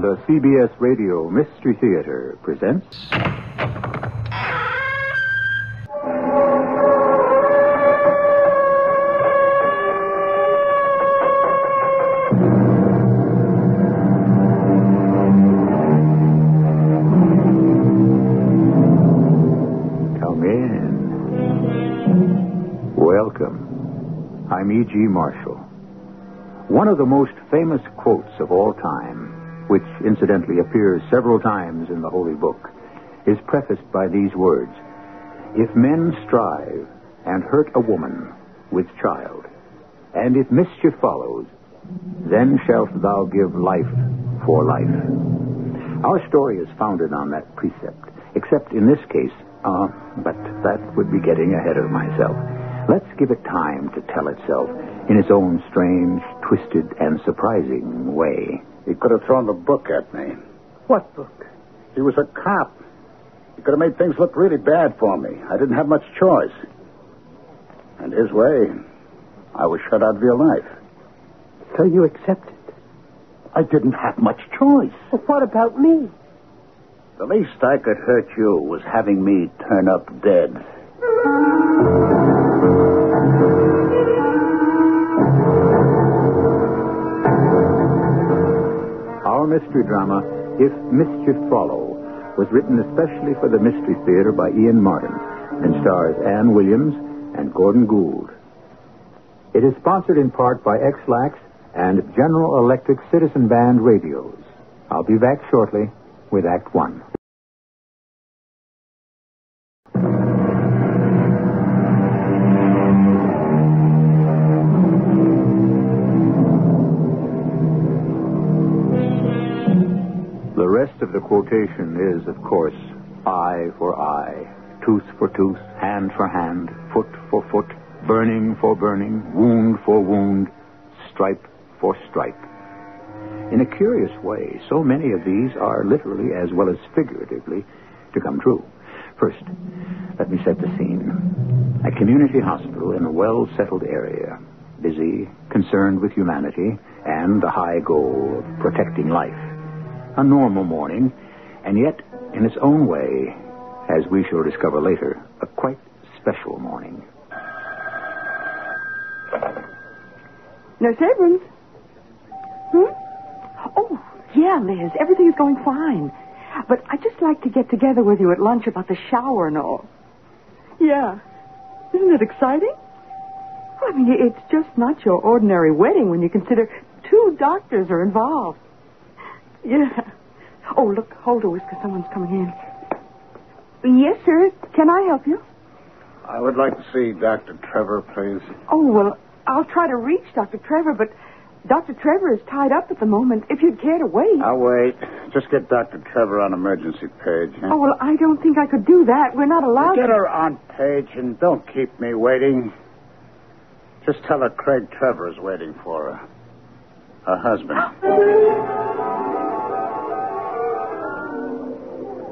The CBS Radio Mystery Theater presents... Come in. Welcome. I'm E.G. Marshall. One of the most famous quotes of all time, which incidentally appears several times in the Holy Book, is prefaced by these words: "If men strive and hurt a woman with child, and if mischief follows, then shalt thou give life for life." Our story is founded on that precept, except in this case, but that would be getting ahead of myself. Let's give it time to tell itself in its own strange, twisted, and surprising way. He could have thrown the book at me. What book? He was a cop. He could have made things look really bad for me. I didn't have much choice. And his way, I was shut out of your life. So you accepted? I didn't have much choice. Well, what about me? The least I could hurt you was having me turn up dead. Mystery drama, If Mischief Follow, was written especially for the Mystery Theater by Ian Martin and stars Anne Williams and Gordon Gould. It is sponsored in part by X-Lax and General Electric Citizen Band radios. I'll be back shortly with Act One. The quotation is, of course, eye for eye, tooth for tooth, hand for hand, foot for foot, burning for burning, wound for wound, stripe for stripe. In a curious way, so many of these are literally as well as figuratively to come true. First, let me set the scene. A community hospital in a well-settled area, busy, concerned with humanity, and the high goal of protecting life. A normal morning, and yet, in its own way, as we shall discover later, a quite special morning. Nurse Abrams? Hmm? Oh, yeah, Liz, everything's going fine. But I'd just like to get together with you at lunch about the shower and all. Yeah. Isn't it exciting? I mean, it's just not your ordinary wedding when you consider two doctors are involved. Yeah. Oh, look, hold a whisker. Someone's coming in. Yes, sir. Can I help you? I would like to see Dr. Trevor, please. Oh, well, I'll try to reach Dr. Trevor, but Dr. Trevor is tied up at the moment. If you'd care to wait. I'll wait. Just get Dr. Trevor on emergency page. Huh? Oh, well, I don't think I could do that. We're not allowed to... Get her on page and don't keep me waiting. Just tell her Craig Trevor is waiting for her. Her husband.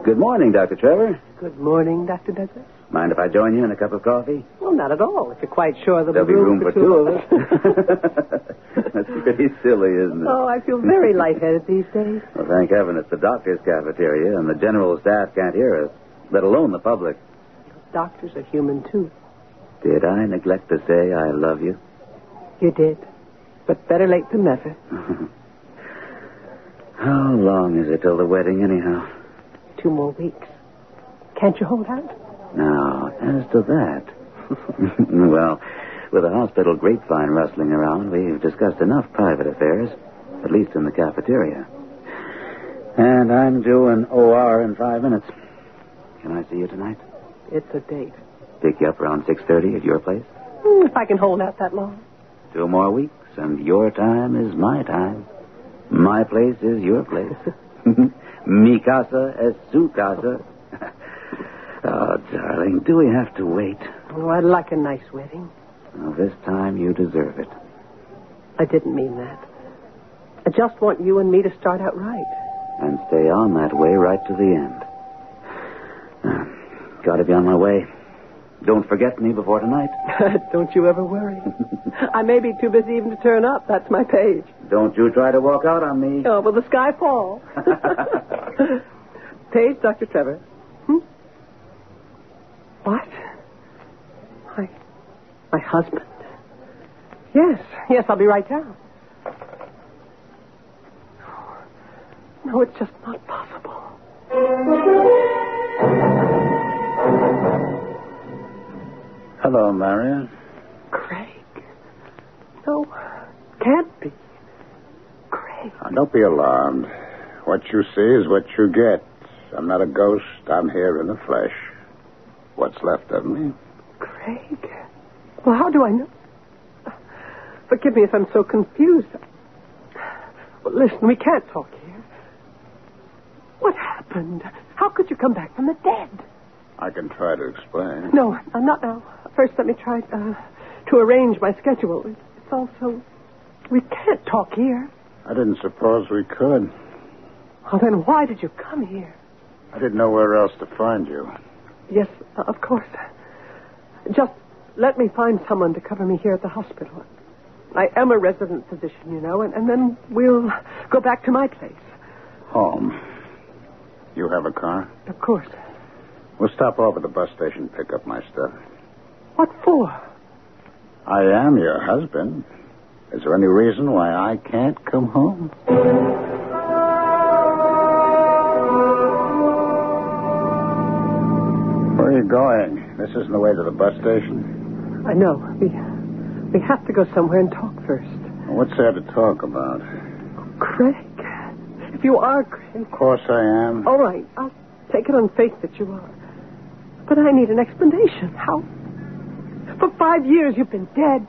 Good morning, Dr. Trevor. Good morning, Dr. Douglas. Mind if I join you in a cup of coffee? Well, not at all, if you're quite sure there'll be room for two of us. That's pretty silly, isn't it? Oh, I feel very lightheaded these days. Well, thank heaven it's the doctor's cafeteria, and the general staff can't hear us, let alone the public. Doctors are human, too. Did I neglect to say I love you? You did, but better late than never. How long is it till the wedding, anyhow? 2 more weeks. Can't you hold out? Now, as to that... Well, with a hospital grapevine rustling around, we've discussed enough private affairs, at least in the cafeteria. And I'm due an OR in 5 minutes. Can I see you tonight? It's a date. Pick you up around 6:30 at your place? If I can hold out that long. 2 more weeks, and your time is my time. My place is your place. Mi casa es su casa. Oh, darling, do we have to wait? Oh, I'd like a nice wedding. Well, this time you deserve it. I didn't mean that. I just want you and me to start out right. And stay on that way right to the end. Gotta be on my way. Don't forget me before tonight. Don't you ever worry. I may be too busy even to turn up. That's my page. Don't you try to walk out on me. Oh, well, the sky falls. Page, Dr. Trevor. Hmm? What? My husband? Yes, I'll be right down. No, it's just not possible. Hello, Marion. Craig. No, can't be. Craig. Now, don't be alarmed. What you see is what you get. I'm not a ghost. I'm here in the flesh. What's left of me? Craig. Well, how do I know? Forgive me if I'm so confused. Well, listen, we can't talk here. What happened? How could you come back from the dead? I can try to explain. No, not now. First, let me try to arrange my schedule. It's also... We can't talk here. I didn't suppose we could. Well, then why did you come here? I didn't know where else to find you. Yes, of course. Just let me find someone to cover me here at the hospital. I am a resident physician, you know, and then we'll go back to my place. Home. You have a car? Of course. We'll stop off at the bus station and pick up my stuff. What for? I am your husband. Is there any reason why I can't come home? Where are you going? This isn't the way to the bus station. I know. We have to go somewhere and talk first. Well, what's there to talk about? Oh, Craig. If you are Craig. Of course I am. All right. I'll take it on faith that you are. But I need an explanation. How? For 5 years you've been dead.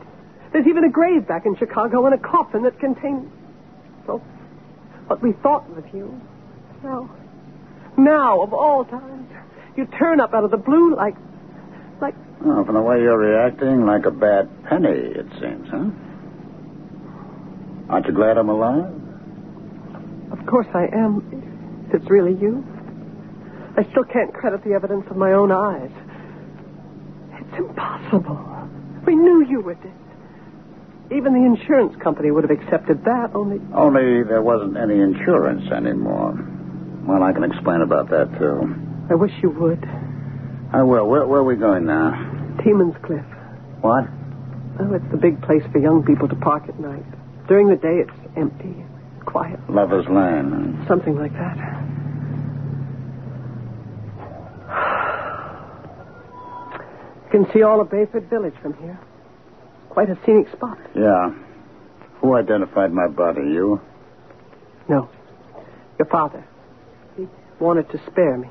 There's even a grave back in Chicago and a coffin that contains... well, what we thought was you. Now, of all times, you turn up out of the blue like... Well, from the way you're reacting, like a bad penny, it seems, huh? Aren't you glad I'm alive? Of course I am, if it's really you. I still can't credit the evidence of my own eyes. It's impossible. We knew you were dead. Even the insurance company would have accepted that, only there wasn't any insurance anymore. Well, I can explain about that, too. I wish you would. I will. Where are we going now? Tieman's Cliff. What? Oh, it's the big place for young people to park at night. During the day, it's empty, quiet. Lover's Lane. Something like that. You can see all of Bayford Village from here. Quite a scenic spot. Yeah. Who identified my body? You? No. Your father. He wanted to spare me.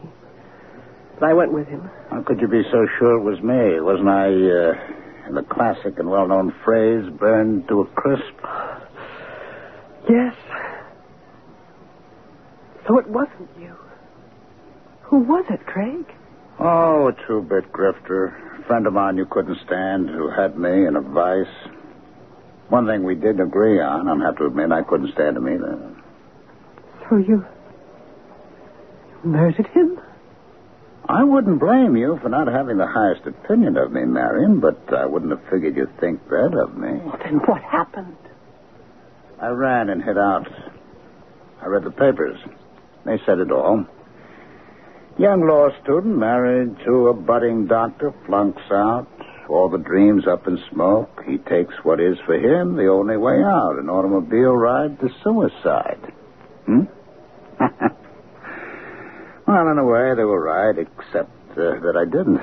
But I went with him. How could you be so sure it was me? Wasn't I, in the classic and well-known phrase, burned to a crisp? Yes. So it wasn't you. Who was it, Craig? Oh, a two-bit grifter. A friend of mine you couldn't stand who had me in a vice. One thing we didn't agree on, I'll have to admit, I couldn't stand him either. So you murdered him? I wouldn't blame you for not having the highest opinion of me, Marion, but I wouldn't have figured you'd think that of me. Well, then what happened? I ran and hid out. I read the papers. They said it all. Young law student married to a budding doctor, flunks out. All the dreams up in smoke. He takes what is for him the only way out, an automobile ride to suicide. Well, in a way, they were right, except that I didn't.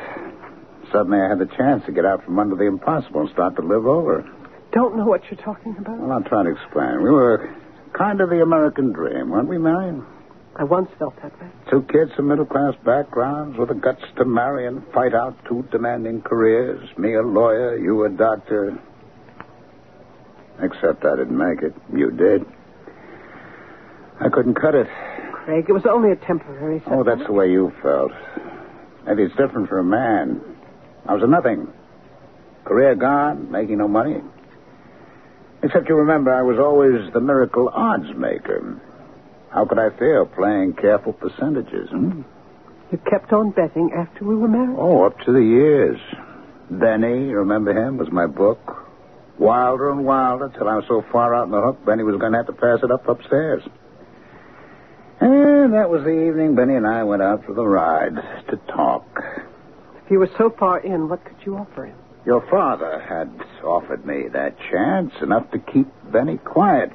Suddenly, I had the chance to get out from under the impossible and start to live over. Don't know what you're talking about. Well, I'll try to explain. We were kind of the American dream, weren't we, Marion? I once felt that way. Two kids from middle-class backgrounds with the guts to marry and fight out two demanding careers. Me a lawyer, you a doctor. Except I didn't make it. You did. I couldn't cut it. Craig, it was only a temporary setback. Oh, that's the way you felt. Maybe it's different for a man. I was a nothing. Career gone, making no money. Except you remember, I was always the miracle odds maker. How could I fail playing careful percentages, You kept on betting after we were married? Oh, up to the years. Benny, remember him, was my book. Wilder and wilder till I was so far out on the hook, Benny was going to have to pass it up upstairs. And that was the evening Benny and I went out for the ride to talk. If you were so far in, what could you offer him? Your father had offered me that chance, enough to keep Benny quiet.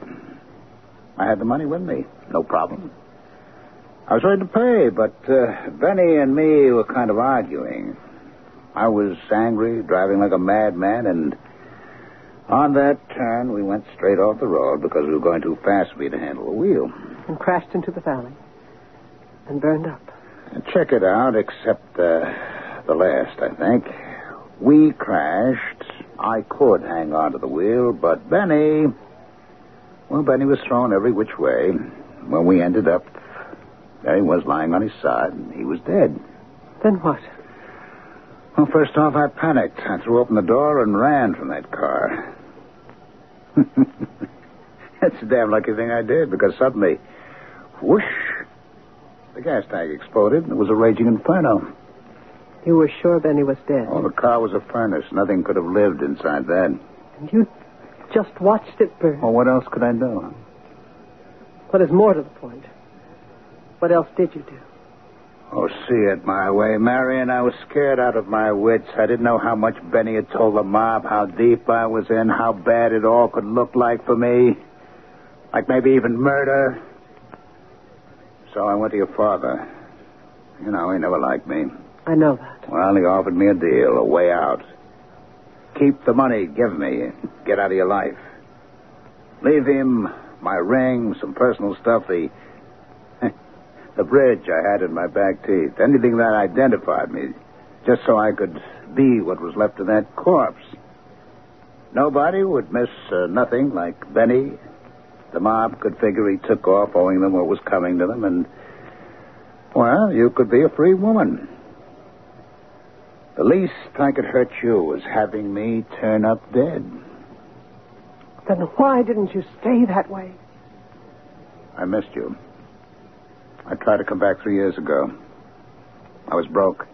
I had the money with me, no problem. I was ready to pay, but Benny and me were kind of arguing. I was angry, driving like a madman, and on that turn, we went straight off the road because we were going too fast for me to handle the wheel. And crashed into the valley and burned up. Check it out, except the last, I think. We crashed. I could hang on to the wheel, but Benny... Well, Benny was thrown every which way. When we ended up, there he was lying on his side, and he was dead. Then what? Well, first off, I panicked. I threw open the door and ran from that car. That's a damn lucky thing I did, because suddenly, whoosh, the gas tank exploded, and it was a raging inferno. You were sure Benny was dead? Oh, the car was a furnace. Nothing could have lived inside that. And you just watched it burn. Well, what else could I do? What is more to the point? What else did you do? Oh, see it my way, Mary, and I was scared out of my wits. I didn't know how much Benny had told the mob, how deep I was in, how bad it all could look like for me. Like maybe even murder. So I went to your father. You know, he never liked me. I know that. Well, he offered me a deal, a way out. Keep the money, give me, get out of your life. Leave him my ring, some personal stuff, the bridge I had in my back teeth. Anything that identified me, just so I could be what was left of that corpse. Nobody would miss nothing like Benny. The mob could figure he took off owing them what was coming to them, and, well, you could be a free woman. The least I could hurt you was having me turn up dead. Then why didn't you stay that way? I missed you. I tried to come back 3 years ago. I was broke.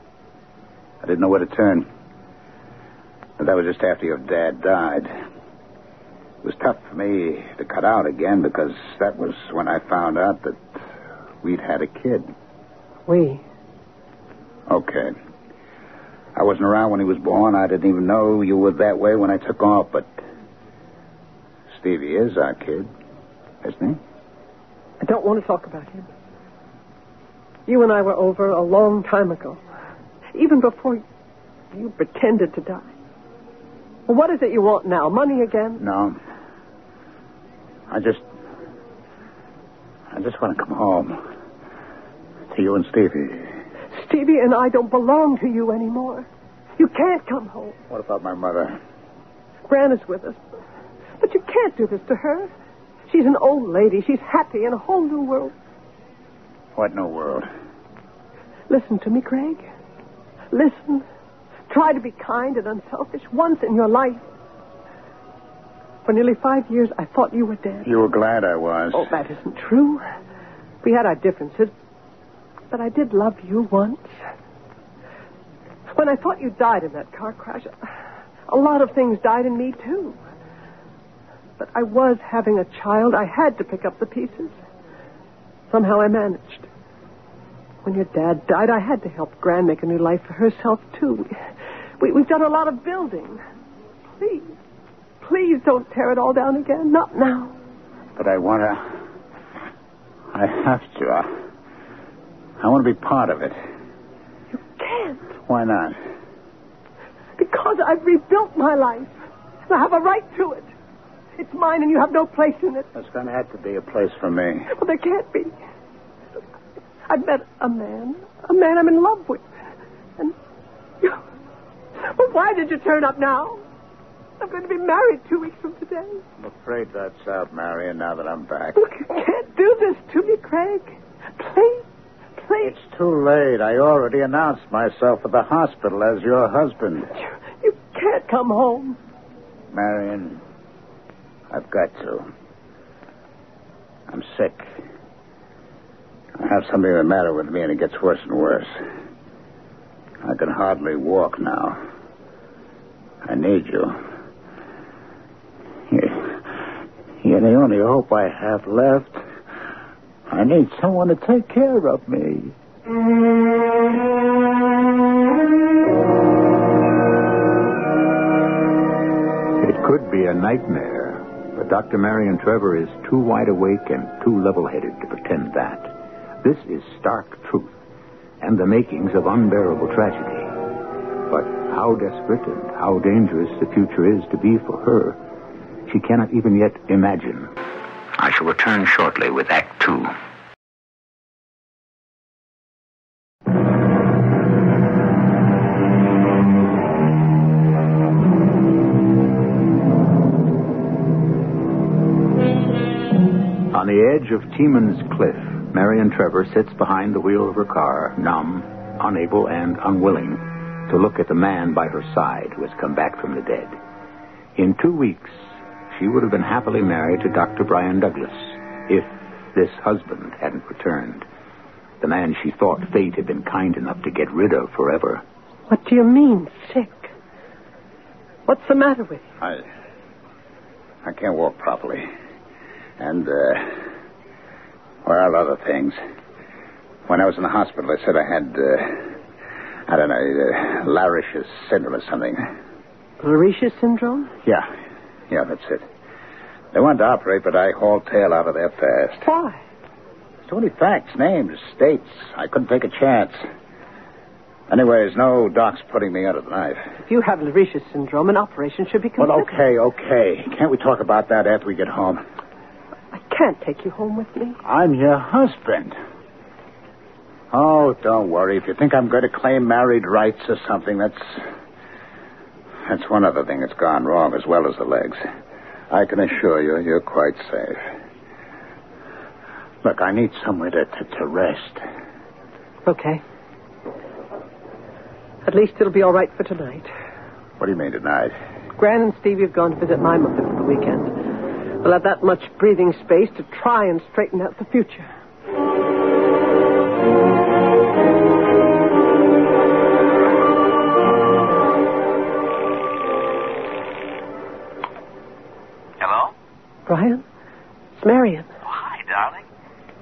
I didn't know where to turn. And that was just after your dad died. It was tough for me to cut out again because that was when I found out that we'd had a kid. We? Okay. I wasn't around when he was born. I didn't even know you were that way when I took off, but Stevie is our kid, isn't he? I don't want to talk about him. You and I were over a long time ago, even before you pretended to die. Well, what is it you want now? Money again? No. I just want to come home to you and Stevie. Stevie and I don't belong to you anymore. You can't come home. What about my mother? Grana's with us. But you can't do this to her. She's an old lady. She's happy in a whole new world. What in the world? Listen to me, Craig. Listen. Try to be kind and unselfish once in your life. For nearly 5 years, I thought you were dead. You were glad I was. Oh, that isn't true. We had our differences, but I did love you once. When I thought you died in that car crash, a lot of things died in me, too. But I was having a child. I had to pick up the pieces. Somehow I managed. When your dad died, I had to help Gran make a new life for herself, too. We've done a lot of building. Please, please don't tear it all down again. Not now. But I want to... I have to. I want to be part of it. You can't. Why not? Because I've rebuilt my life. And I have a right to it. It's mine, and you have no place in it. There's going to have to be a place for me. Well, there can't be. I've met a man I'm in love with. And you... Well, why did you turn up now? I'm going to be married 2 weeks from today. I'm afraid that's out, Marion, now that I'm back. Look, you can't do this to me, Craig. Please, please. It's too late. I already announced myself at the hospital as your husband. You can't come home. Marion... I've got to. I'm sick. I have something the matter with me, and it gets worse and worse. I can hardly walk now. I need you. and the only hope I have left, I need someone to take care of me. It could be a nightmare, but Dr. Marion Trevor is too wide awake and too level-headed to pretend that. This is stark truth and the makings of unbearable tragedy. But how desperate and how dangerous the future is to be for her, she cannot even yet imagine. I shall return shortly with Act Two. On the edge of Tieman's Cliff, Marion Trevor sits behind the wheel of her car, numb, unable, and unwilling to look at the man by her side who has come back from the dead. In 2 weeks, she would have been happily married to Dr. Brian Douglas if this husband hadn't returned. The man she thought fate had been kind enough to get rid of forever. What do you mean, sick? What's the matter with you? I can't walk properly. And, well, other things. When I was in the hospital, they said I had, I don't know, Leriche syndrome or something. Leriche syndrome? Yeah, that's it. They wanted to operate, but I hauled tail out of there fast. Why? Too many facts, names, states. I couldn't take a chance. Anyways, no doc's putting me under the knife. If you have Leriche syndrome, an operation should be considered. Well, okay. Can't we talk about that after we get home? I can't take you home with me. I'm your husband. Oh, don't worry. If you think I'm going to claim married rights or something, that's one other thing that's gone wrong as well as the legs. I can assure you, you're quite safe. Look, I need somewhere to rest. Okay. At least it'll be all right for tonight. What do you mean tonight? Gran and Stevie have gone to visit my mother for the weekend. We'll have that much breathing space to try and straighten out the future. Brian? It's Marion. Oh, hi, darling.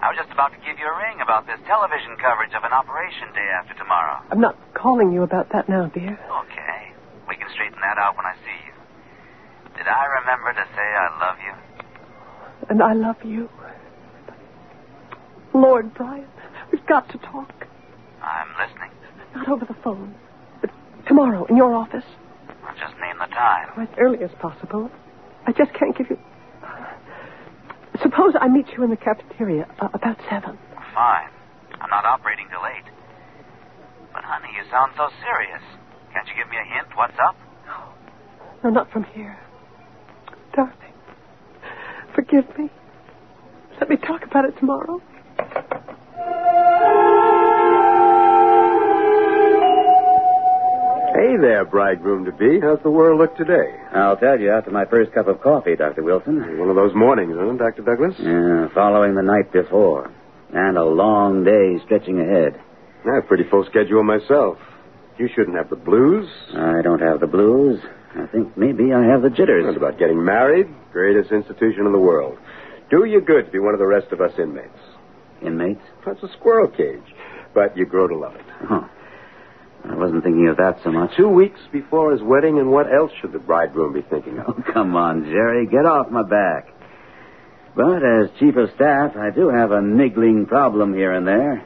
I was just about to give you a ring about this television coverage of an operation day after tomorrow. I'm not calling you about that now, dear. Okay. We can straighten that out when I see you. Did I remember to say I love you? And I love you. Lord, Brian, we've got to talk. I'm listening. Not over the phone, but tomorrow in your office. I'll just name the time. As early as possible. I just can't give you... Suppose I meet you in the cafeteria about 7. Fine. I'm not operating till 8. But, honey, you sound so serious. Can't you give me a hint? What's up? No, not from here. Darling, forgive me. Let me talk about it tomorrow. Hey there, bridegroom-to-be. How's the world look today? I'll tell you after my first cup of coffee, Dr. Wilson. One of those mornings, huh, Dr. Douglas? Yeah, following the night before. And a long day stretching ahead. I have a pretty full schedule myself. You shouldn't have the blues. I don't have the blues. I think maybe I have the jitters. What about getting married? Greatest institution in the world. Do you good to be one of the rest of us inmates. Inmates? That's a squirrel cage. But you grow to love it. Huh. I wasn't thinking of that so much. 2 weeks before his wedding, and what else should the bridegroom be thinking of? Oh, come on, Jerry. Get off my back. But as chief of staff, I do have a niggling problem here and there.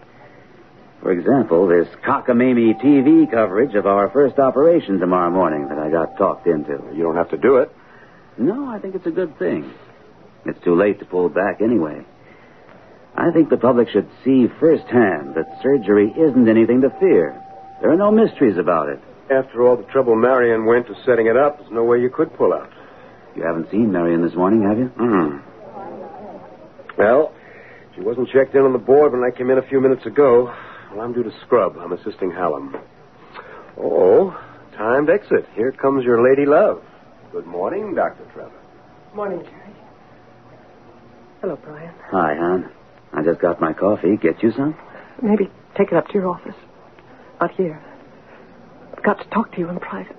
For example, this cockamamie TV coverage of our first operation tomorrow morning that I got talked into. You don't have to do it. No, I think it's a good thing. It's too late to pull back anyway. I think the public should see firsthand that surgery isn't anything to fear. There are no mysteries about it. After all the trouble Marion went to setting it up, there's no way you could pull out. You haven't seen Marion this morning, have you? Mm-hmm. Well, she wasn't checked in on the board when I came in a few minutes ago. Well, I'm due to scrub. I'm assisting Hallam. Oh, timed exit. Here comes your lady love. Good morning, Dr. Trevor. Morning, Jerry. Hello, Brian. Hi, hon. I just got my coffee. Get you some? Maybe take it up to your office. Not here. I've got to talk to you in private.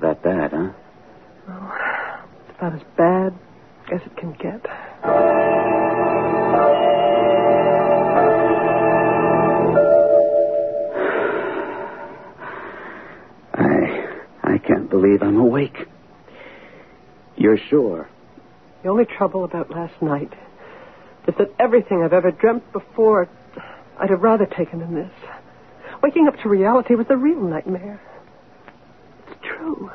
That bad, huh? Oh, it's about as bad as it can get. I can't believe I'm awake. You're sure? The only trouble about last night is that everything I've ever dreamt before, I'd have rather taken than this. Waking up to reality was a real nightmare. It's true.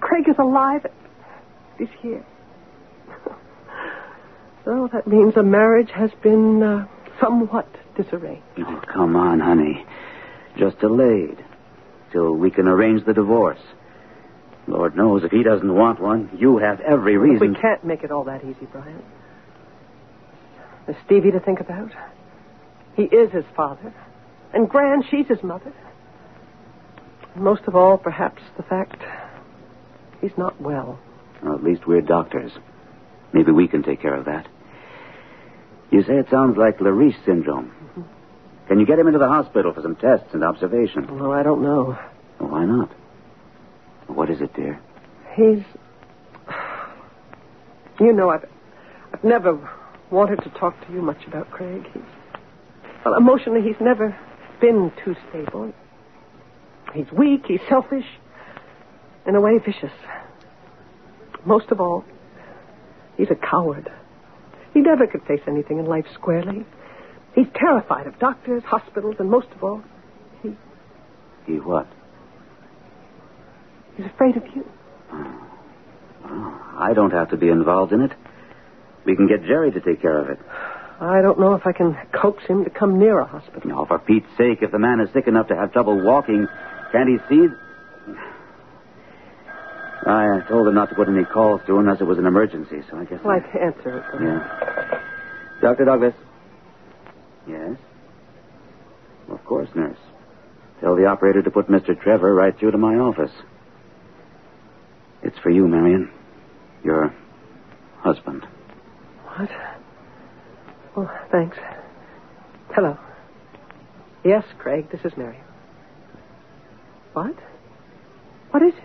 Craig is alive. He's here. Well, that means a marriage has been somewhat disarranged. Oh, come on, honey. Just delayed till we can arrange the divorce. Lord knows if he doesn't want one, you have every reason. We can't make it all that easy, Brian. There's Stevie to think about. He is his father. And Gran, she's his mother. Most of all, perhaps, the fact he's not well. Well, at least we're doctors. Maybe we can take care of that. You say it sounds like Leriche syndrome. Mm-hmm. Can you get him into the hospital for some tests and observation? No, I don't know. Well, why not? What is it, dear? He's... You know, I've never wanted to talk to you much about Craig. Well, emotionally, he's never been too stable. He's weak, he's selfish, in a way vicious. Most of all, he's a coward. He never could face anything in life squarely. He's terrified of doctors, hospitals, and most of all, he... He what? He's afraid of you. Oh, I don't have to be involved in it. We can get Jerry to take care of it. I don't know if I can coax him to come near a hospital. No, for Pete's sake, if the man is sick enough to have trouble walking, can't he see? I told him not to put any calls to unless it was an emergency, so I guess... Well, I can answer it. Yeah. Dr. Douglas. Yes? Well, of course, nurse. Tell the operator to put Mr. Trevor right through to my office. It's for you, Marion. Your husband. What? Oh, thanks. Hello. Yes, Craig, this is Marion. What? What is it?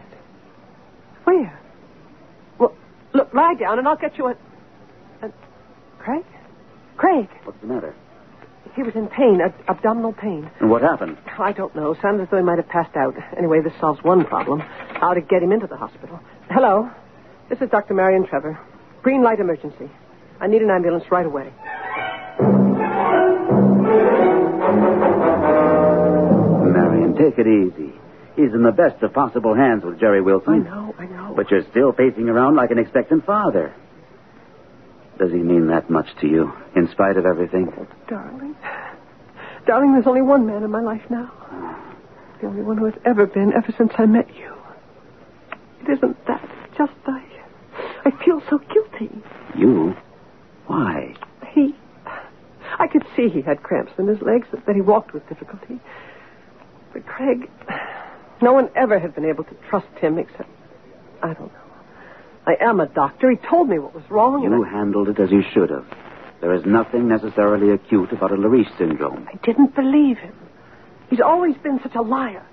Where? Well, look, lie down and I'll get you a... Craig? Craig! What's the matter? He was in pain, abdominal pain. And what happened? I don't know. Sounded as though he might have passed out. Anyway, this solves one problem. How to get him into the hospital. Hello. This is Dr. Marion Trevor. Green light emergency. I need an ambulance right away. Marion, take it easy. He's in the best of possible hands with Jerry Wilson. I know. But you're still pacing around like an expectant father. Does he mean that much to you, in spite of everything? Oh, darling. Darling, there's only one man in my life now. The only one who has ever been, ever since I met you. It isn't that. It's just I feel so guilty. You? Why? I could see he had cramps in his legs, that he walked with difficulty. But Craig, no one ever had been able to trust him except, I don't know. I am a doctor. He told me what was wrong. You handled it as you should have. There is nothing necessarily acute about a Leriche syndrome. I didn't believe him. He's always been such a liar.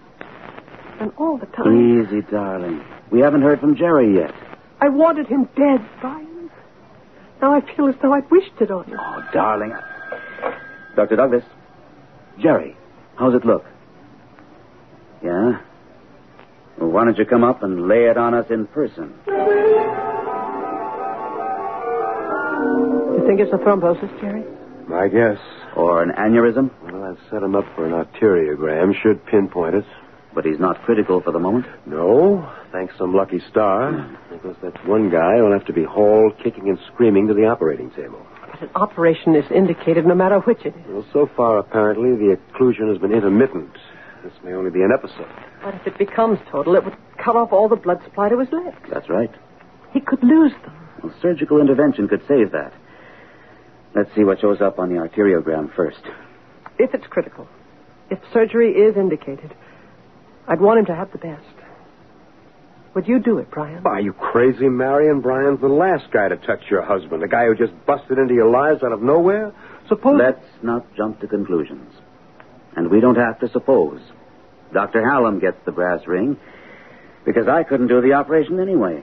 And all the time... Easy, darling. We haven't heard from Jerry yet. I wanted him dead, Brian. Now I feel as though I'd wished it on him. Oh, darling. Dr. Douglas. Jerry, how's it look? Yeah? Well, why don't you come up and lay it on us in person? You think it's a thrombosis, Jerry? I guess. Or an aneurysm? Well, I've set him up for an arteriogram. Should pinpoint it. But he's not critical for the moment? No, thanks some lucky star. Because that's one guy who'll have to be hauled kicking and screaming to the operating table. But an operation is indicated no matter which it is. Well, so far, apparently, the occlusion has been intermittent. This may only be an episode. But if it becomes total, it would cut off all the blood supply to his legs. That's right. He could lose them. Well, surgical intervention could save that. Let's see what shows up on the arteriogram first. If it's critical, if surgery is indicated, I'd want him to have the best. Would you do it, Brian? Are you crazy, Marion? Brian's the last guy to touch your husband, the guy who just busted into your lives out of nowhere. Suppose... Let's not jump to conclusions. And we don't have to suppose. Dr. Hallam gets the brass ring because I couldn't do the operation anyway.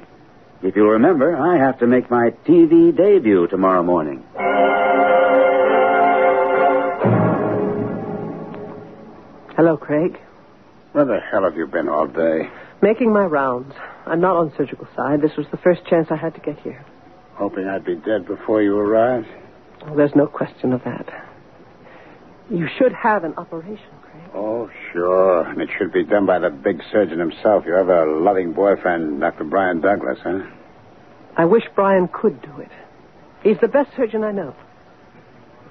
If you remember, I have to make my TV debut tomorrow morning. Hello, Craig. Where the hell have you been all day? Making my rounds. I'm not on surgical side. This was the first chance I had to get here. Hoping I'd be dead before you arrived? Oh, there's no question of that. You should have an operation, Craig. Oh, sure. And it should be done by the big surgeon himself, your ever-loving boyfriend, Dr. Brian Douglas, huh? I wish Brian could do it. He's the best surgeon I know.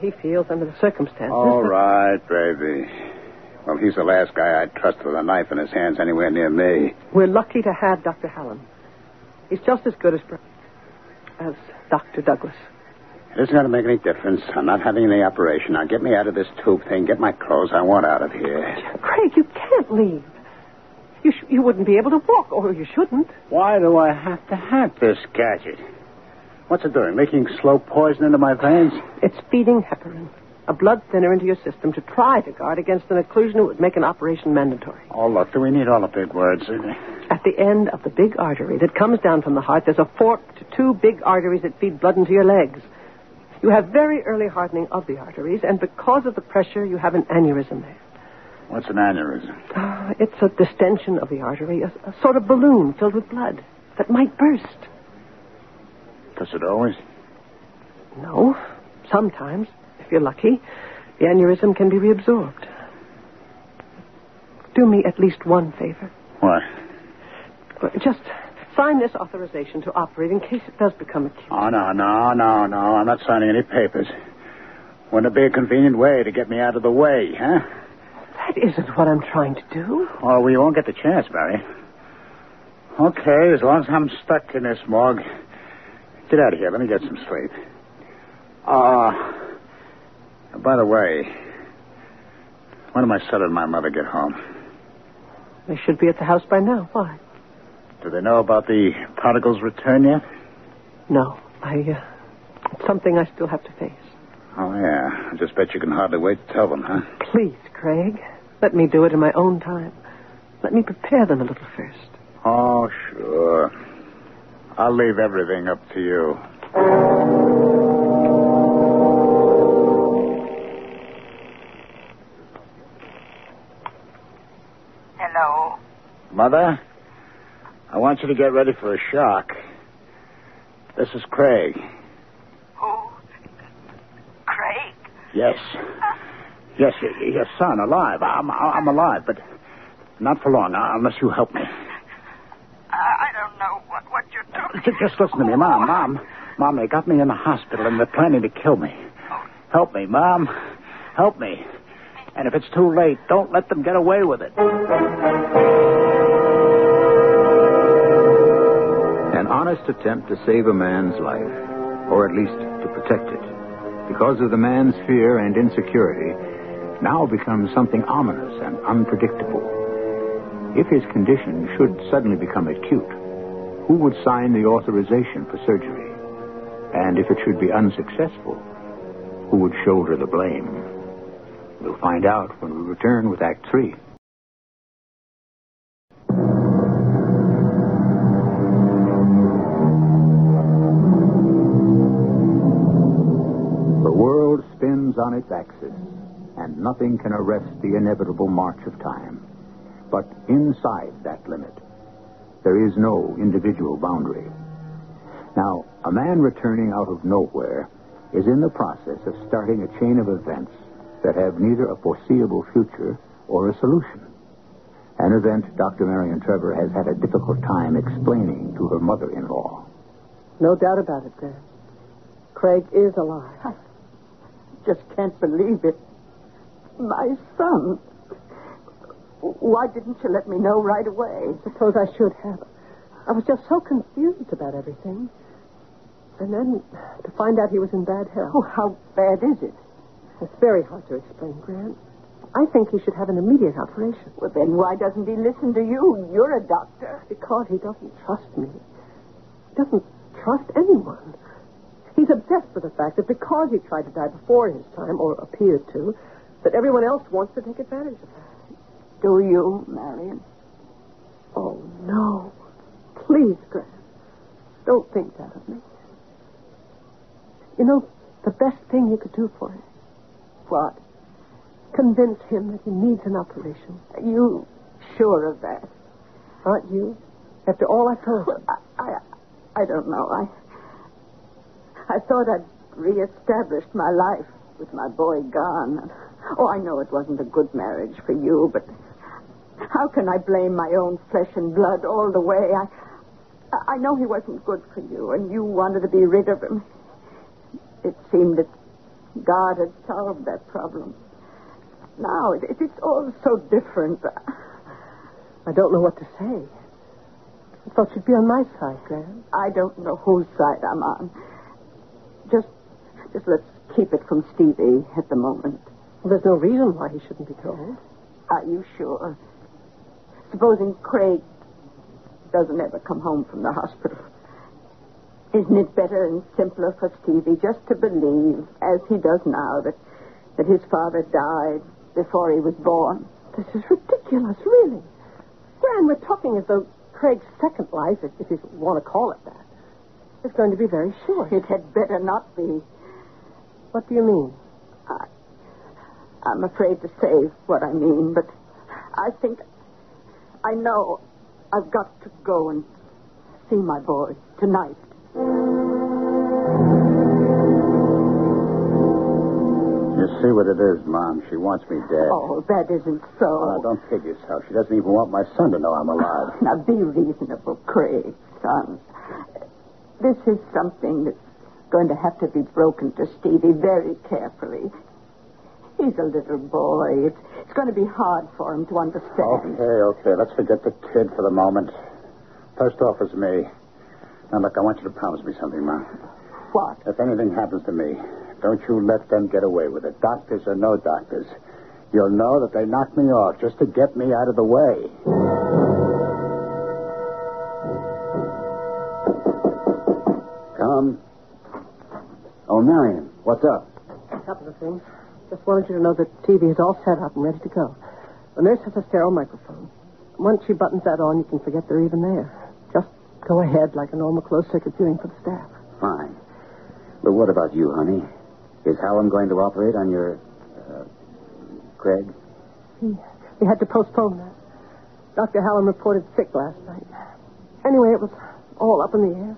He feels under the circumstances. All right, baby. Well, he's the last guy I'd trust with a knife in his hands anywhere near me. We're lucky to have Dr. Hallam. He's just as good as Dr. Douglas. It isn't going to make any difference. I'm not having any operation. Now, get me out of this tube thing. Get my clothes. I want out of here. Craig, you can't leave. You wouldn't be able to walk, or you shouldn't. Why do I have to have this gadget? What's it doing? Making slow poison into my veins? It's feeding heparin, a blood thinner, into your system to try to guard against an occlusion that would make an operation mandatory. Oh, look, do we need all the big words? At the end of the big artery that comes down from the heart, there's a fork to two big arteries that feed blood into your legs. You have very early hardening of the arteries, and because of the pressure, you have an aneurysm there. What's an aneurysm? It's a distension of the artery, a sort of balloon filled with blood that might burst. Does it always? No. Sometimes, if you're lucky, the aneurysm can be reabsorbed. Do me at least one favor. What? Just sign this authorization to operate in case it does become acute. Oh, no. I'm not signing any papers. Wouldn't it be a convenient way to get me out of the way, huh? That isn't what I'm trying to do. Oh, well, you won't get the chance, Barry. Okay, as long as I'm stuck in this morgue. Get out of here. Let me get some sleep. By the way, when do my son and my mother get home? They should be at the house by now. Why? Do they know about the prodigal's return yet? No. It's something I still have to face. Oh, yeah. I just bet you can hardly wait to tell them, huh? Please, Craig. Let me do it in my own time. Let me prepare them a little first. Oh, sure. I'll leave everything up to you. Hello? Mother? I want you to get ready for a shock. This is Craig. Who? Craig? Yes. Yes, your son, alive. I'm alive, but not for long, unless you help me. I don't know what you're doing. Just listen to me, Mom. Mom, they got me in the hospital, and they're planning to kill me. Help me, Mom. Help me. And if it's too late, don't let them get away with it. An honest attempt to save a man's life, or at least to protect it, because of the man's fear and insecurity, now becomes something ominous and unpredictable. If his condition should suddenly become acute, who would sign the authorization for surgery? And if it should be unsuccessful, who would shoulder the blame? We'll find out when we return with Act 3. On its axis, and nothing can arrest the inevitable march of time. But inside that limit, there is no individual boundary. Now, a man returning out of nowhere is in the process of starting a chain of events that have neither a foreseeable future or a solution. An event Dr. Marian Trevor has had a difficult time explaining to her mother-in-law. No doubt about it, Dad. Craig is alive. I just can't believe it. My son. Why didn't you let me know right away? I suppose I should have. I was just so confused about everything. And then to find out he was in bad health. Oh, how bad is it? It's very hard to explain, Grant. I think he should have an immediate operation. Well, then why doesn't he listen to you? You're a doctor. Because he doesn't trust me. He doesn't trust anyone. He's obsessed with the fact that because he tried to die before his time, or appeared to, that everyone else wants to take advantage of that. Do you, Marian? Oh, no. Please, Grant. Don't think that of me. You know, the best thing you could do for him. What? Convince him that he needs an operation. Are you sure of that? Aren't you? After all I told you. Well, I don't know. I thought I'd reestablished my life with my boy gone. Oh, I know it wasn't a good marriage for you, but how can I blame my own flesh and blood all the way? I know he wasn't good for you, and you wanted to be rid of him. It seemed that God had solved that problem. Now, it's all so different. I don't know what to say. I thought you'd be on my side, Graham. I don't know whose side I'm on. Just let's keep it from Stevie at the moment. Well, there's no reason why he shouldn't be told. Are you sure? Supposing Craig doesn't ever come home from the hospital. Isn't it better and simpler for Stevie just to believe, as he does now, that his father died before he was born? This is ridiculous, really. Graham, we're talking as though Craig's second life, if you want to call it that, is going to be very short. It had better not be. What do you mean? I'm afraid to say what I mean, but I think I know I've got to go and see my boy tonight. You see what it is, Mom. She wants me dead. Oh, that isn't so. Oh, don't kid yourself. She doesn't even want my son to know I'm alive. Now, be reasonable, Craig, son. This is something that's going to have to be broken to Stevie very carefully. He's a little boy. It's going to be hard for him to understand. Okay. Let's forget the kid for the moment. First off is me. Now, look, I want you to promise me something, Ma. What? If anything happens to me, don't you let them get away with it. Doctors or no doctors. You'll know that they knocked me off just to get me out of the way. Come. Oh, Marion, what's up? A couple of things. Just wanted you to know that TV is all set up and ready to go. The nurse has a sterile microphone. Once she buttons that on, you can forget they're even there. Just go ahead like a normal closed-circuit viewing for the staff. Fine. But what about you, honey? Is Hallam going to operate on your, Craig? He had to postpone that. Dr. Hallam reported sick last night. Anyway, it was all up in the air.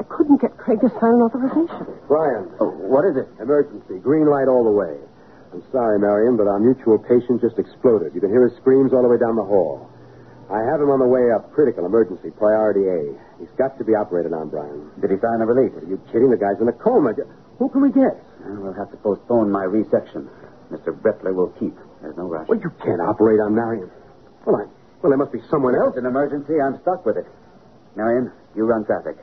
I couldn't get Craig to sign an authorization. Ryan. Oh, what is it? Emergency. Green light all the way. I'm sorry, Marion, but our mutual patient just exploded. You can hear his screams all the way down the hall. I have him on the way up. Critical emergency. Priority A. He's got to be operated on, Brian. Did he sign a release? Are you kidding? The guy's in a coma. Who can we get? We'll have to postpone my resection. Mr. Brettler will keep. There's no rush. Well, you can't operate on Marion. Well, there must be someone else. It's an emergency. I'm stuck with it. Marion, you run traffic.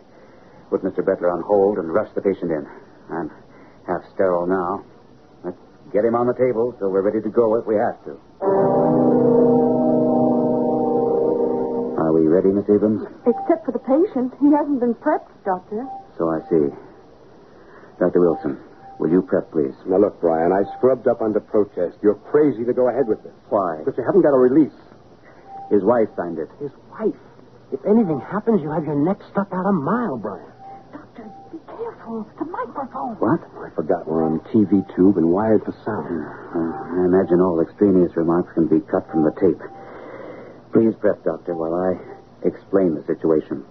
Put Mr. Brettler on hold and rush the patient in. I'm half sterile now. Let's get him on the table so we're ready to go if we have to. Are we ready, Miss Evans? Except for the patient. He hasn't been prepped, Doctor. So I see. Dr. Wilson, will you prep, please? Now, look, Brian, I scrubbed up under protest. You're crazy to go ahead with this. Why? Because you haven't got a release. His wife signed it. His wife? If anything happens, you'll have your neck stuck out a mile, Brian. Doctor, be careful. The microphone. What? I forgot we're on TV tube and wired for sound. I imagine all extraneous remarks can be cut from the tape. Please prep, Doctor, while I explain the situation.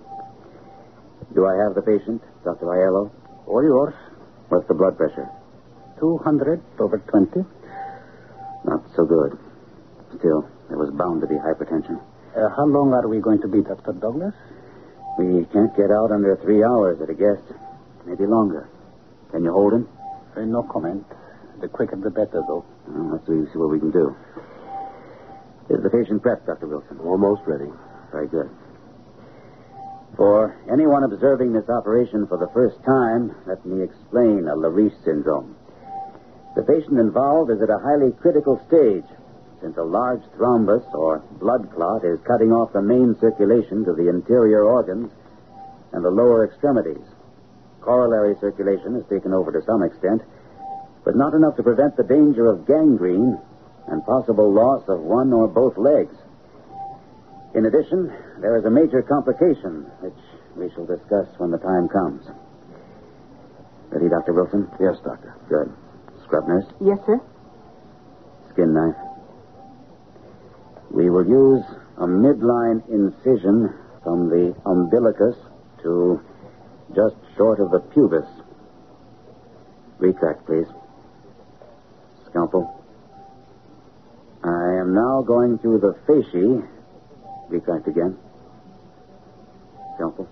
Do I have the patient, Dr. Aiello? All yours. What's the blood pressure? 200/20. Not so good. Still, there was bound to be hypertension. How long are we going to be, Dr. Douglas? We can't get out under 3 hours at a guess. Maybe longer. Can you hold him? No comment. The quicker the better, though. Well, let's see what we can do. Is the patient prepped, Dr. Wilson? Almost ready. Very good. For anyone observing this operation for the first time, let me explain a Leriche syndrome. The patient involved is at a highly critical stage, since a large thrombus or blood clot is cutting off the main circulation to the interior organs and the lower extremities. Corollary circulation is taken over to some extent, but not enough to prevent the danger of gangrene and possible loss of one or both legs. In addition, there is a major complication which We shall discuss when the time comes. Ready, Dr. Wilson? Yes, Doctor. Good. Scrub nurse? Yes, sir. Skin knife. We will use a midline incision from the umbilicus to just short of the pubis. Retract, please. Scalpel. I am now going through the fasciae. Retract again. Scalpel.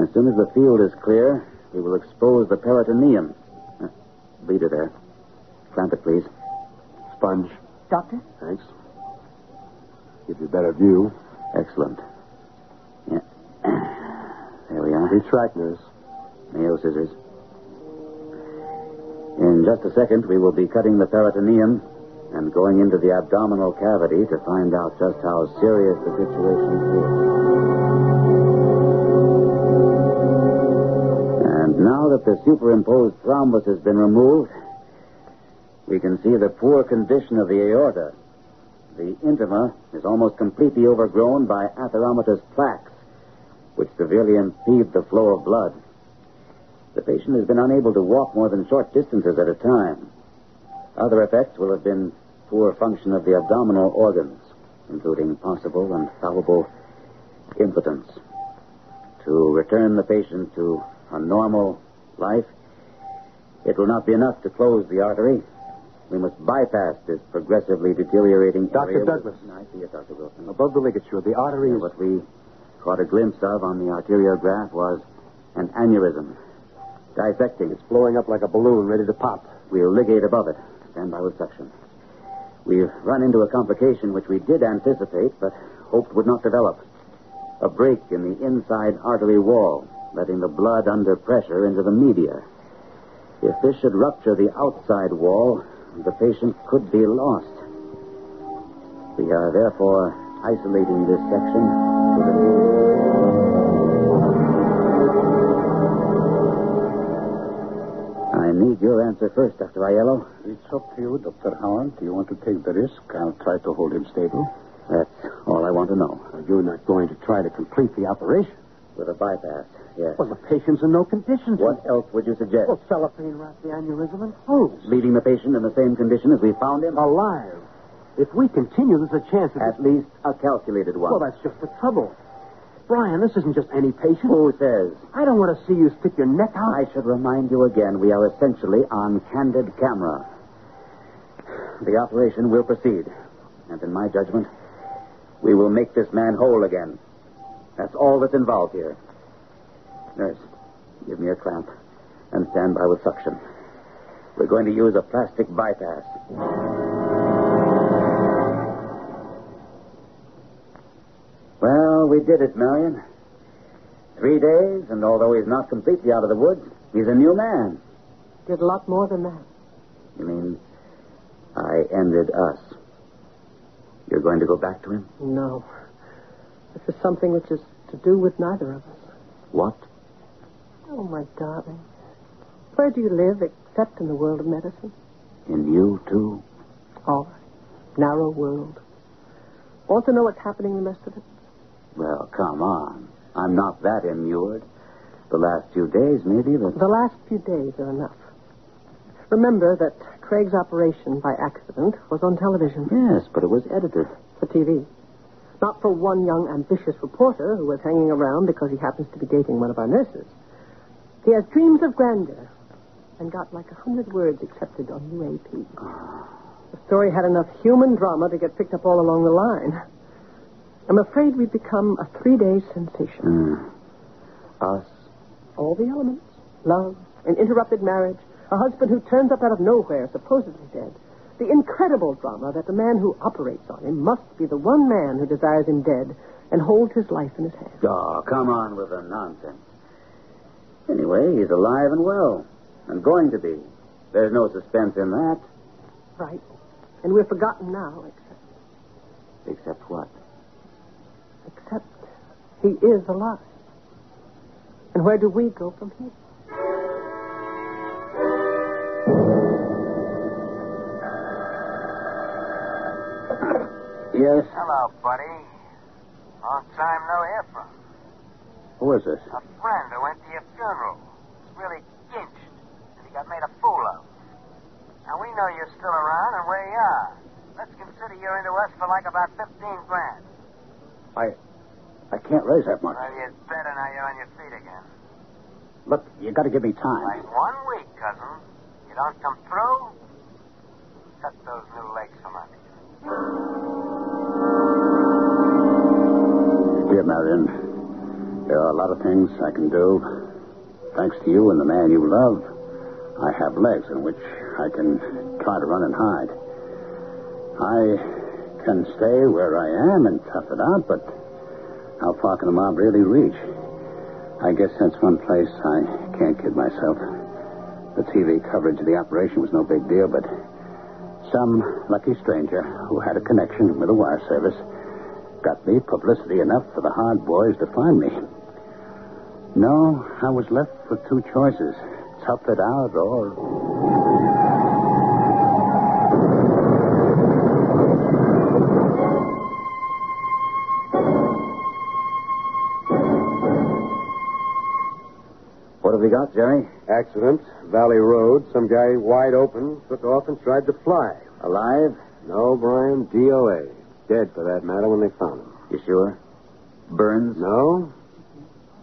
As soon as the field is clear, we will expose the peritoneum. Leader there. Clamp it, please. Sponge. Doctor? Thanks. Give you a better view. Excellent. Yeah. There we are. Retract, nurse. Nail scissors. In just a second, we will be cutting the peritoneum and going into the abdominal cavity to find out just how serious the situation is. And now that the superimposed thrombus has been removed, we can see the poor condition of the aorta. The intima is almost completely overgrown by atheromatous plaques, which severely impede the flow of blood. The patient has been unable to walk more than short distances at a time. Other effects will have been poor function of the abdominal organs, including possible and probable impotence. To return the patient to a normal life, it will not be enough to close the artery. We must bypass this progressively deteriorating area. Dr. Douglas. I see it, Dr. Wilson. Above the ligature, the artery is... What we caught a glimpse of on the arteriograph was an aneurysm. Dissecting. It's blowing up like a balloon ready to pop. We'll ligate above it. Stand by with suction. We've run into a complication which we did anticipate, but hoped would not develop. A break in the inside artery wall, letting the blood under pressure into the media. If this should rupture the outside wall, the patient could be lost. We are therefore isolating this section to the needle. I need your answer first, Dr. Aiello. It's up to you, Dr. Howard. Do you want to take the risk? I'll try to hold him stable. That's all I want to know. Are you not going to try to complete the operation? With a bypass, yes. Well, the patient's in no condition. What else would you suggest? Well, cellophane wrap the aneurysm and close. Leaving the patient in the same condition as we found him? Alive. If we continue, there's a chance of... At least a calculated one. Well, that's just the trouble. Brian, this isn't just any patient. Who says? I don't want to see you stick your neck out. I should remind you again, we are essentially on candid camera. The operation will proceed. And in my judgment, we will make this man whole again. That's all that's involved here. Nurse, give me a clamp and stand by with suction. We're going to use a plastic bypass. Well, we did it, Marion. 3 days, and although he's not completely out of the woods, he's a new man. Did a lot more than that. You mean I ended us? You're going to go back to him? No. This is something which is to do with neither of us. What? Oh, my darling. Where do you live except in the world of medicine? In you, too? Oh, narrow world. Want to know what's happening the rest of it? Well, come on. I'm not that immured. The last few days, maybe, but... The last few days are enough. Remember that Craig's operation by accident was on television. Yes, but it was edited. For TV. Not for one young, ambitious reporter who was hanging around because he happens to be dating one of our nurses. He has dreams of grandeur and got like 100 words accepted on UAP. The story had enough human drama to get picked up all along the line. I'm afraid we've become a 3-day sensation. Us? All the elements. Love, an interrupted marriage, a husband who turns up out of nowhere, supposedly dead. The incredible drama that the man who operates on him must be the one man who desires him dead and holds his life in his hand. Oh, come on with the nonsense. Anyway, he's alive and well, and going to be. There's no suspense in that. Right. And we're forgotten now, except... Except what? Except he is alive. And where do we go from here? Yes? Hello, buddy. Long time no hear from. Who is this? A friend who went to your funeral. He's really ginched, and he got made a fool of. Now, we know you're still around and where you are. Let's consider you're into us for like about 15 grand. I can't raise that much. Well, you'd better now you're on your feet again. Look, you got to give me time. Like 1 week, cousin. You don't come through, cut those new legs from under you. Dear Marion, there are a lot of things I can do. Thanks to you and the man you love, I have legs in which I can try to run and hide. I can stay where I am and tough it out, but how far can a mob really reach? I guess that's one place I can't kid myself. The TV coverage of the operation was no big deal, but some lucky stranger who had a connection with the wire service got me publicity enough for the hard boys to find me. No, I was left with two choices. Tough it out What have we got, Jerry? Accident, Valley Road. Some guy wide open, took off and tried to fly. Alive? No, Brian, DOA. Dead, for that matter, when they found him. You sure? Burns? No.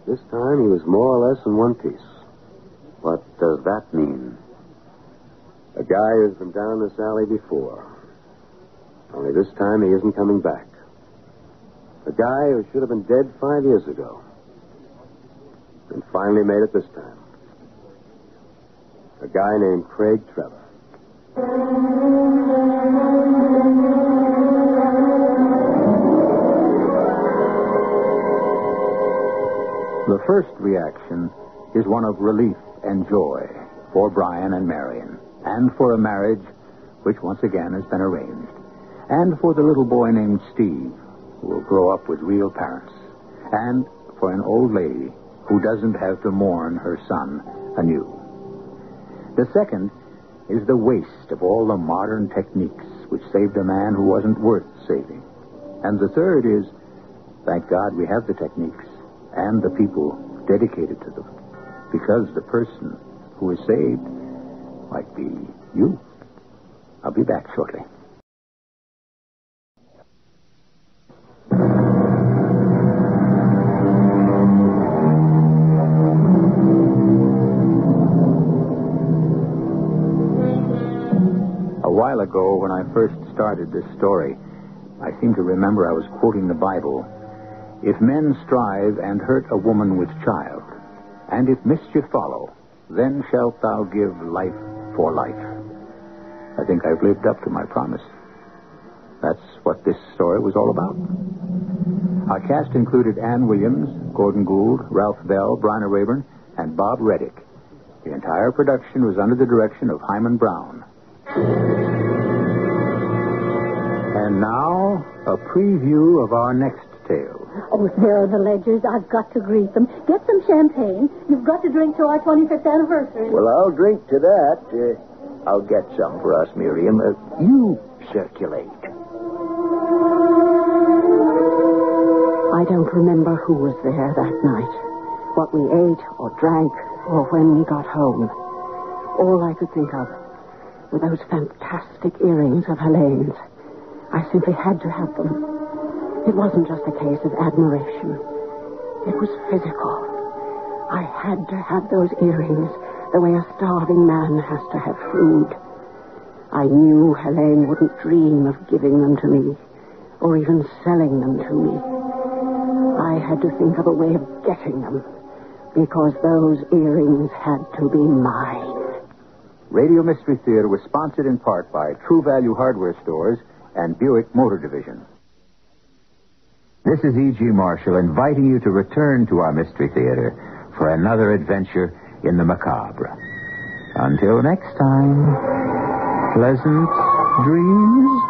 This time, he was more or less in one piece. What does that mean? A guy who's been down this alley before. Only this time, he isn't coming back. A guy who should have been dead 5 years ago. And finally made it this time. A guy named Craig Trevor. The first reaction is one of relief and joy for Brian and Marion, and for a marriage which once again has been arranged, and for the little boy named Steve, who will grow up with real parents, and for an old lady who doesn't have to mourn her son anew. The second is the waste of all the modern techniques which saved a man who wasn't worth saving. And the third is, thank God we have the techniques and the people dedicated to them, because the person who is saved might be you. I'll be back shortly. A while ago, when I first started this story, I seem to remember I was quoting the Bible. If men strive and hurt a woman with child, and if mischief follow, then shalt thou give life for life. I think I've lived up to my promise. That's what this story was all about. Our cast included Anne Williams, Gordon Gould, Ralph Bell, Bryna Raeburn, and Bob Readick. The entire production was under the direction of Hyman Brown. And now, a preview of our next tale. Oh, there are the ledgers. I've got to greet them. Get some champagne. You've got to drink to our 25th anniversary. Well, I'll drink to that. I'll get some for us, Miriam. You circulate. I don't remember who was there that night, what we ate or drank or when we got home. All I could think of were those fantastic earrings of Helene's. I simply had to have them. It wasn't just a case of admiration. It was physical. I had to have those earrings the way a starving man has to have food. I knew Helene wouldn't dream of giving them to me, or even selling them to me. I had to think of a way of getting them, because those earrings had to be mine. Radio Mystery Theater was sponsored in part by True Value Hardware Stores and Buick Motor Division. This is E.G. Marshall inviting you to return to our Mystery Theater for another adventure in the macabre. Until next time, pleasant dreams.